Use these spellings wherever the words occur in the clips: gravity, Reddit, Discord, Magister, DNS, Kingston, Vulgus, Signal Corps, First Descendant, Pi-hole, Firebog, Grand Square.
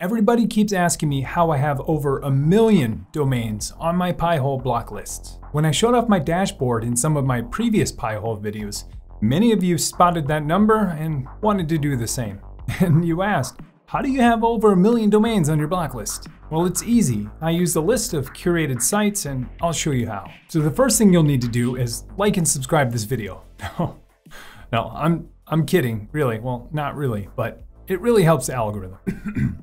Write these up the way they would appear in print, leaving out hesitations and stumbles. Everybody keeps asking me how I have over 1 million domains on my Pi-hole block list. When I showed off my dashboard in some of my previous Pi-hole videos, many of you spotted that number and wanted to do the same. And you asked, how do you have over 1 million domains on your block list? Well, it's easy. I use a list of curated sites and I'll show you how. So the first thing you'll need to do is like and subscribe this video. No, I'm kidding, really. Well, not really, but it really helps the algorithm.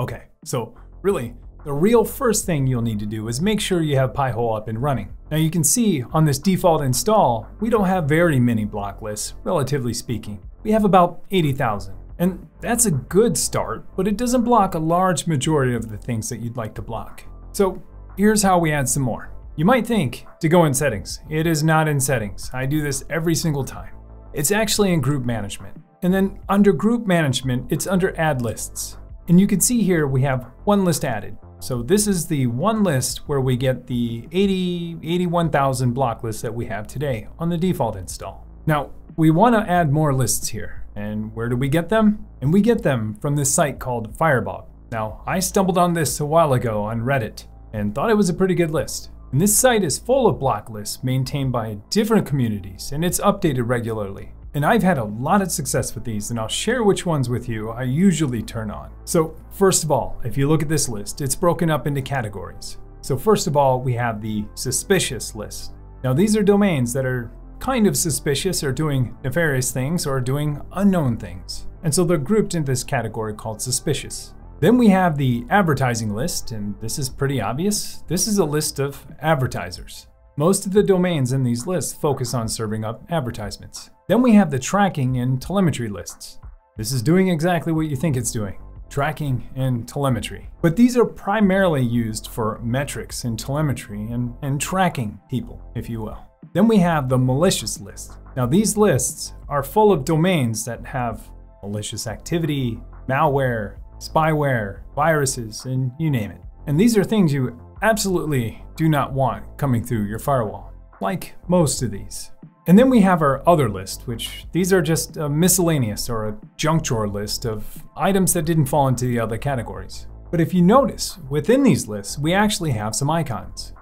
Okay, so really, the real first thing you'll need to do is make sure you have Pi-hole up and running. Now you can see on this default install, we don't have very many block lists, relatively speaking. We have about 80,000, and that's a good start, but it doesn't block a large majority of the things that you'd like to block. So here's how we add some more. You might think to go in settings. It is not in settings. I do this every single time. It's actually in group management. And then under group management, it's under add lists. And you can see here we have one list added. So this is the one list where we get the 81,000 block lists that we have today on the default install. Now, we want to add more lists here. And where do we get them? And we get them from this site called Firebog. Now, I stumbled on this a while ago on Reddit and thought it was a pretty good list. And this site is full of block lists maintained by different communities, and it's updated regularly. And I've had a lot of success with these, and I'll share which ones with you I usually turn on. So first of all, if you look at this list, it's broken up into categories. So first of all, we have the suspicious list. Now these are domains that are kind of suspicious or doing nefarious things or doing unknown things. And so they're grouped into this category called suspicious. Then we have the advertising list, and this is pretty obvious. This is a list of advertisers. Most of the domains in these lists focus on serving up advertisements. Then we have the tracking and telemetry lists. This is doing exactly what you think it's doing, tracking and telemetry. But these are primarily used for metrics and telemetry and tracking people, if you will. Then we have the malicious list. Now these lists are full of domains that have malicious activity, malware, spyware, viruses, and you name it. And these are things you absolutely do not want coming through your firewall, like most of these. And then we have our other list, which these are just a miscellaneous or a junk drawer list of items that didn't fall into the other categories. But if you notice, within these lists, we actually have some icons.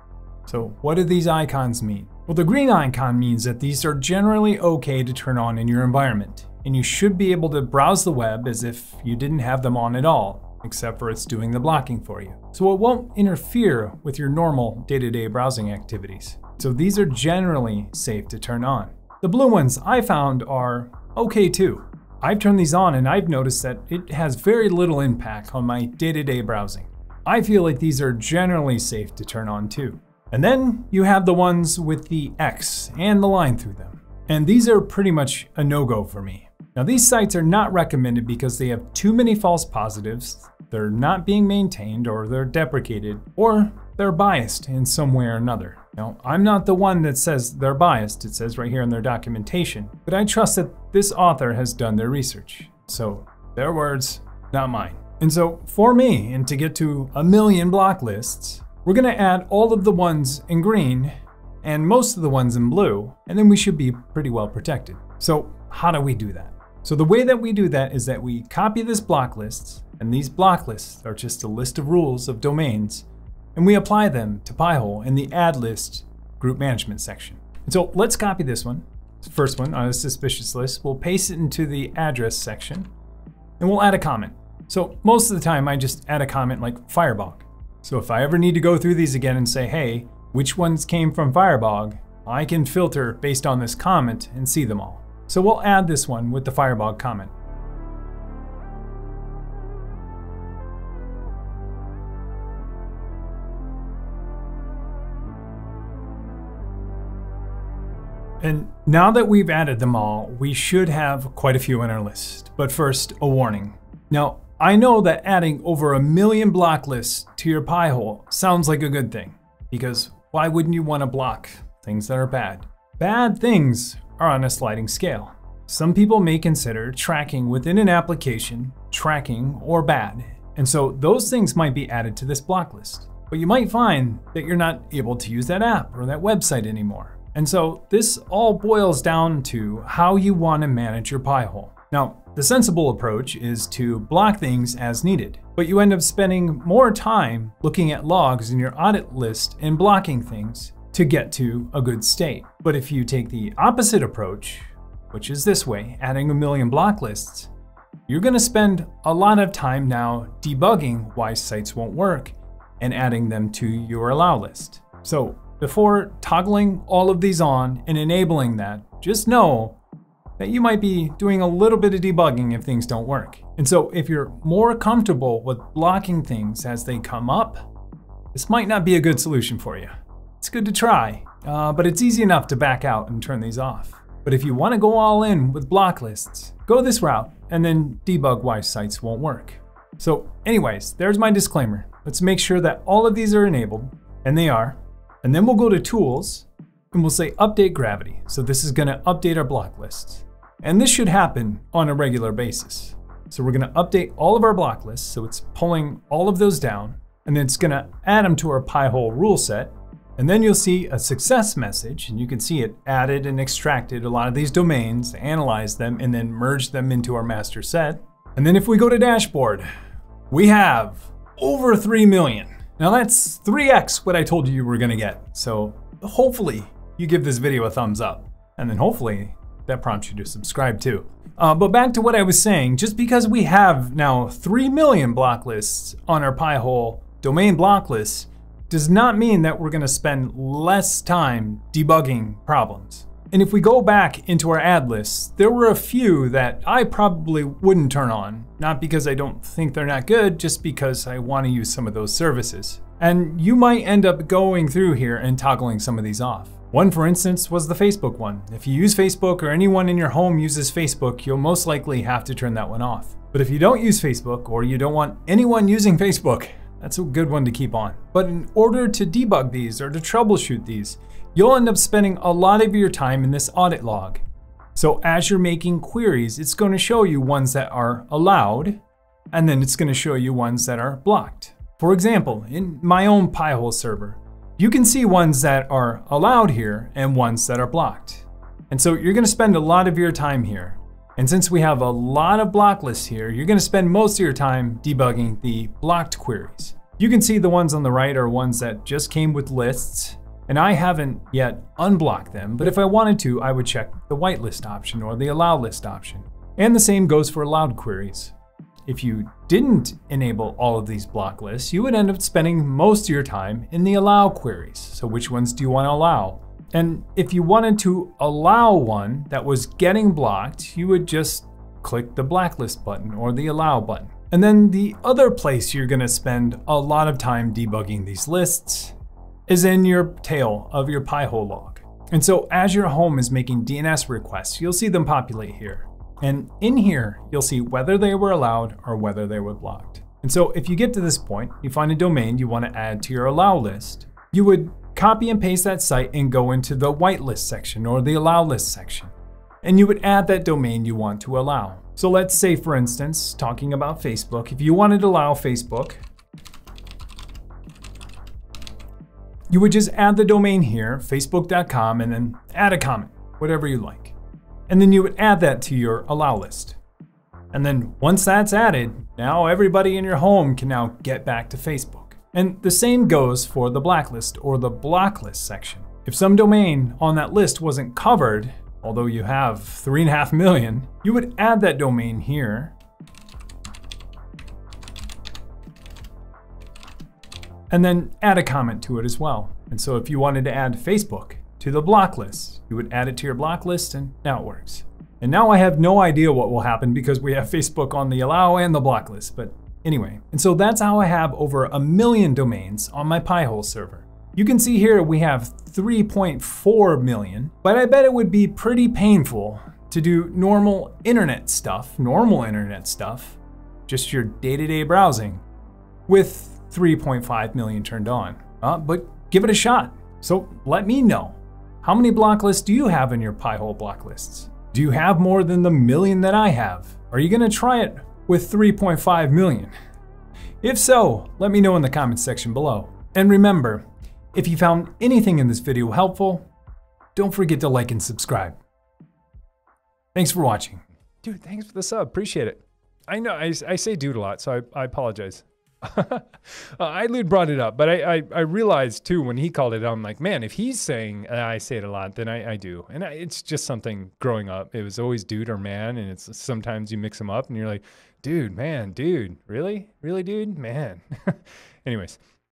So what do these icons mean? Well, the green icon means that these are generally okay to turn on in your environment, and you should be able to browse the web as if you didn't have them on at all, except for it's doing the blocking for you. So it won't interfere with your normal day-to-day browsing activities. So these are generally safe to turn on. The blue ones I found are okay too. I've turned these on and I've noticed that it has very little impact on my day-to-day browsing. I feel like these are generally safe to turn on too. And then you have the ones with the X and the line through them. And these are pretty much a no-go for me. Now these sites are not recommended because they have too many false positives, they're not being maintained, or they're deprecated, or they're biased in some way or another. Now, I'm not the one that says they're biased, it says right here in their documentation, but I trust that this author has done their research. So their words, not mine. And so for me, and to get to 1 million block lists, we're gonna add all of the ones in green and most of the ones in blue, and then we should be pretty well protected. So how do we do that? So the way that we do that is that we copy this block list, and these block lists are just a list of rules of domains, and we apply them to Pi-hole in the add list group management section. And so let's copy this one, the first one on a suspicious list. We'll paste it into the address section and we'll add a comment. So most of the time I just add a comment like Firebog. So if I ever need to go through these again and say, hey, which ones came from Firebog, I can filter based on this comment and see them all. So we'll add this one with the Firebog comment. And now that we've added them all, we should have quite a few in our list. But first, a warning. Now, I know that adding over 1 million block lists to your Pi-hole sounds like a good thing, because why wouldn't you want to block things that are bad? Bad things are on a sliding scale. Some people may consider tracking within an application tracking or bad, and so those things might be added to this block list. But you might find that you're not able to use that app or that website anymore. And so this all boils down to how you want to manage your Pi-hole. Now, the sensible approach is to block things as needed. but you end up spending more time looking at logs in your audit list and blocking things to get to a good state. But if you take the opposite approach, which is this way, adding a million block lists, you're gonna spend a lot of time now debugging why sites won't work and adding them to your allow list. So before toggling all of these on and enabling that, just know that you might be doing a little bit of debugging if things don't work. And so if you're more comfortable with blocking things as they come up, this might not be a good solution for you. It's good to try, but it's easy enough to back out and turn these off. But if you want to go all in with block lists, go this route and then debug why sites won't work. So anyways, there's my disclaimer. Let's make sure that all of these are enabled, and they are. And then we'll go to tools and we'll say update gravity. So this is going to update our block lists, and this should happen on a regular basis. So we're going to update all of our block lists. So it's pulling all of those down, and then it's going to add them to our Pi-hole rule set. And then you'll see a success message, and you can see it added and extracted a lot of these domains, analyzed them, and then merged them into our master set. And then if we go to dashboard, we have over 3 million. Now that's 3x what I told you were gonna get. So hopefully you give this video a thumbs up, and then hopefully that prompts you to subscribe too. But back to what I was saying, just because we have now 3 million block lists on our Pi-hole domain block lists, does not mean that we're gonna spend less time debugging problems. And if we go back into our ad lists, there were a few that I probably wouldn't turn on, not because I don't think they're not good, just because I wanna use some of those services. And you might end up going through here and toggling some of these off. One, for instance, was the Facebook one. If you use Facebook, or anyone in your home uses Facebook, you'll most likely have to turn that one off. But if you don't use Facebook, or you don't want anyone using Facebook, that's a good one to keep on. But in order to debug these or to troubleshoot these, you'll end up spending a lot of your time in this audit log. So as you're making queries, it's going to show you ones that are allowed, and then it's going to show you ones that are blocked. For example, in my own Pi-hole server, you can see ones that are allowed here and ones that are blocked. And so you're going to spend a lot of your time here. And since we have a lot of block lists here, you're gonna spend most of your time debugging the blocked queries. You can see the ones on the right are ones that just came with lists, and I haven't yet unblocked them, but if I wanted to, I would check the whitelist option or the allow list option. And the same goes for allowed queries. If you didn't enable all of these block lists, you would end up spending most of your time in the allow queries. So which ones do you wanna allow? And if you wanted to allow one that was getting blocked, you would just click the blacklist button or the allow button. And then the other place you're going to spend a lot of time debugging these lists is in your tail of your Pi-hole log. And so as your home is making DNS requests, you'll see them populate here. And in here, you'll see whether they were allowed or whether they were blocked. And so if you get to this point, you find a domain you want to add to your allow list, you would copy and paste that site and go into the whitelist section or the allow list section. And you would add that domain you want to allow. So let's say, for instance, talking about Facebook, if you wanted to allow Facebook, you would just add the domain here, facebook.com, and then add a comment, whatever you like. And then you would add that to your allow list. And then once that's added, now everybody in your home can now get back to Facebook. And the same goes for the blacklist or the blocklist section. If some domain on that list wasn't covered, although you have 3.5 million, you would add that domain here. And then add a comment to it as well. And so if you wanted to add Facebook to the blocklist, you would add it to your blocklist, and now it works. And now I have no idea what will happen because we have Facebook on the allow and the blocklist, but anyway, and so that's how I have over 1 million domains on my Pi-hole server. You can see here we have 3.4 million, but I bet it would be pretty painful to do normal internet stuff, just your day-to-day browsing, with 3.5 million turned on. But give it a shot. So let me know, how many block lists do you have in your Pi-hole block lists? Do you have more than the million that I have? Are you gonna try it with 3.5 million? If so, let me know in the comments section below. And remember, if you found anything in this video helpful, don't forget to like and subscribe. Thanks for watching. Dude, thanks for the sub, appreciate it. I know I say dude a lot, so I apologize. Eilud brought it up, but I realized too when he called it out, I'm like, man, if he's saying I say it a lot, then I do. And it's just something growing up. It was always dude or man, and it's sometimes you mix them up and you're like, dude, man, dude, really? Really, dude? Man. Anyways.